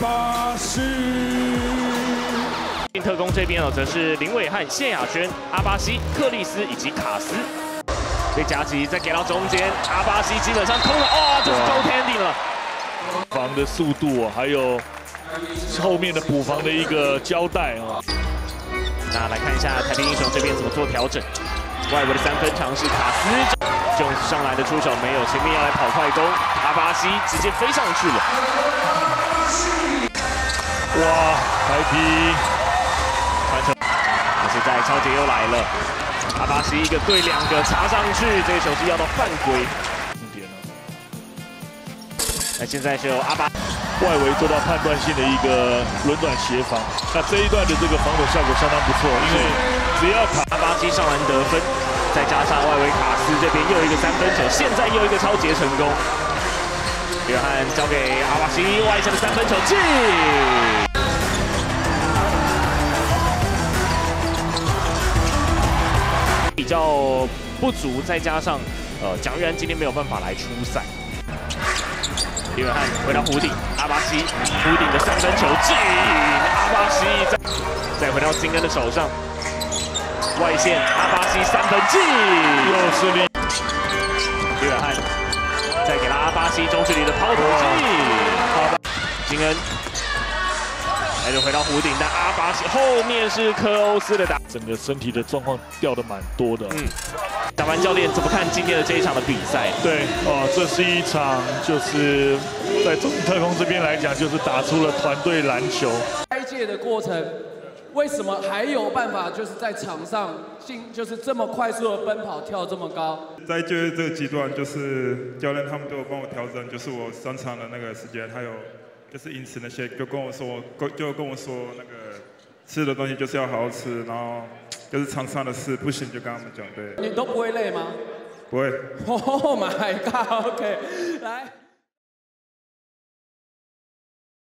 巴西。特攻这边则是林伟汉、谢雅轩、阿巴西、克利斯以及卡斯。被夹击，再给到中间，阿巴西基本上空了，哦，这是 Joe Tandy 了。防的速度、还有后面的补防的一个交代啊。那来看一下台北英雄这边怎么做调整。 外围的三分尝试，卡斯Jones上来的出手没有，前面要来跑快攻，阿巴西直接飞上去了。哇，白皮传球，但是在超杰又来了，阿巴西一个对两个插上去，这个球是要到犯规。那现在是由阿巴外围做到判断性的一个轮转协防，那这一段的这个防守效果相当不错，因为。 只要卡巴西上篮得分，再加上外围卡斯这边又一个三分球，现在又一个超截成功。约翰交给阿巴西外线的三分球进。比较不足，再加上蒋玉安今天没有办法来出赛。约翰回到弧顶，阿巴西弧顶的三分球进，阿巴西再回到金恩的手上。 外线，阿巴西三分进，又是林约翰，再给他阿巴西中距离的抛投进，金恩，那就回到弧顶，但阿巴西后面是科欧斯的打，整个身体的状况掉的蛮多的。打完教练怎么看今天的这一场的比赛？对，这是一场就是在中特工这边来讲，就是打出了团队篮球。开界的过程。 为什么还有办法就是在场上就是这么快速的奔跑跳这么高？在就是这个阶段，就是教练他们都有帮我调整，就是我上场的那个时间，还有就是饮食那些，就跟我说那个吃的东西就是要好好吃，然后就是场上的事不行就跟他们讲。对，你都不会累吗？不会。Oh my god！OK， 来。